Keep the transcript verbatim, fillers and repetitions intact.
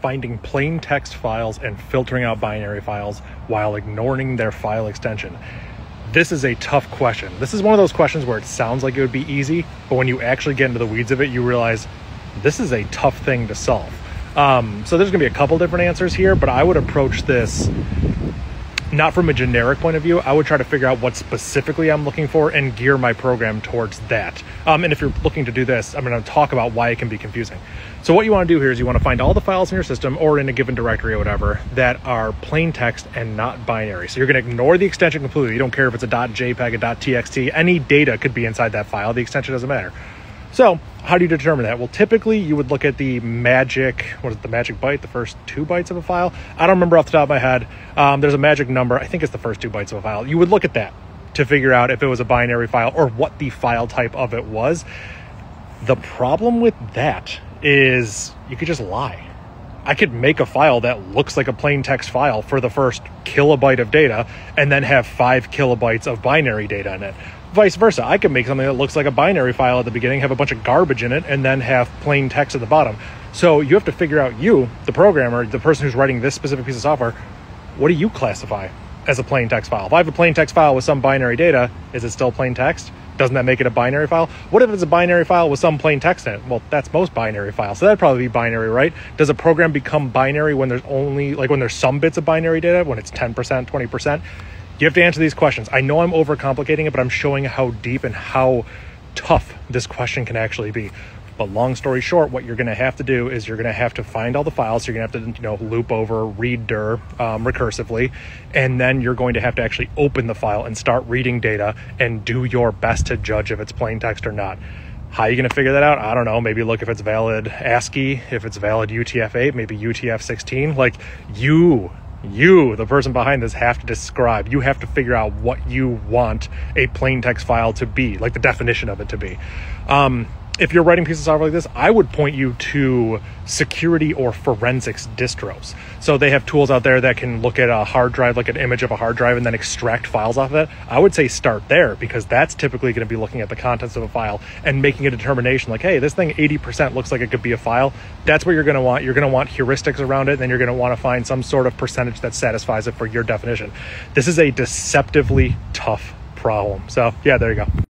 finding plain text files and filtering out binary files while ignoring their file extension? This is a tough question. This is one of those questions where it sounds like it would be easy, but when you actually get into the weeds of it, you realize this is a tough thing to solve. Um, so there's gonna be a couple different answers here, but I would approach this not from a generic point of view. I would try to figure out what specifically I'm looking for and gear my program towards that. Um, and if you're looking to do this, I'm gonna talk about why it can be confusing. So what you wanna do here is you wanna find all the files in your system or in a given directory or whatever that are plain text and not binary. So you're gonna ignore the extension completely. You don't care if it's a .jpeg, a .txt, any data could be inside that file. The extension doesn't matter. So how do you determine that? Well, typically you would look at the magic, what is it, the magic byte, the first two bytes of a file? I don't remember off the top of my head. Um, there's a magic number. I think it's the first two bytes of a file. You would look at that to figure out if it was a binary file or what the file type of it was. The problem with that is you could just lie. I could make a file that looks like a plain text file for the first kilobyte of data and then have five kilobytes of binary data in it. Vice versa, I could make something that looks like a binary file at the beginning, have a bunch of garbage in it, and then have plain text at the bottom. So you have to figure out, you, the programmer, the person who's writing this specific piece of software, what do you classify as a plain text file? If I have a plain text file with some binary data, is it still plain text? Doesn't that make it a binary file? What if it's a binary file with some plain text in it? Well, that's most binary files, so that'd probably be binary, right? Does a program become binary when there's only, like when there's some bits of binary data, when it's ten percent, twenty percent? You have to answer these questions. I know I'm overcomplicating it, but I'm showing how deep and how tough this question can actually be. But long story short, what you're going to have to do is you're going to have to find all the files. So you're going to have to, you know, loop over, read dir um, recursively, and then you're going to have to actually open the file and start reading data and do your best to judge if it's plain text or not. How are you going to figure that out? I don't know. Maybe look if it's valid ASCII, if it's valid U T F eight, maybe U T F sixteen. Like you... You, the person behind this, have to describe. You have to figure out what you want a plain text file to be, like the definition of it to be. Um, if you're writing pieces of software like this, I would point you to security or forensics distros. So they have tools out there that can look at a hard drive, like an image of a hard drive, and then extract files off of it. I would say start there, because that's typically going to be looking at the contents of a file and making a determination like, hey, this thing eighty percent looks like it could be a file. That's what you're going to want. You're going to want heuristics around it, and then you're going to want to find some sort of percentage that satisfies it for your definition. This is a deceptively tough problem. So yeah, there you go.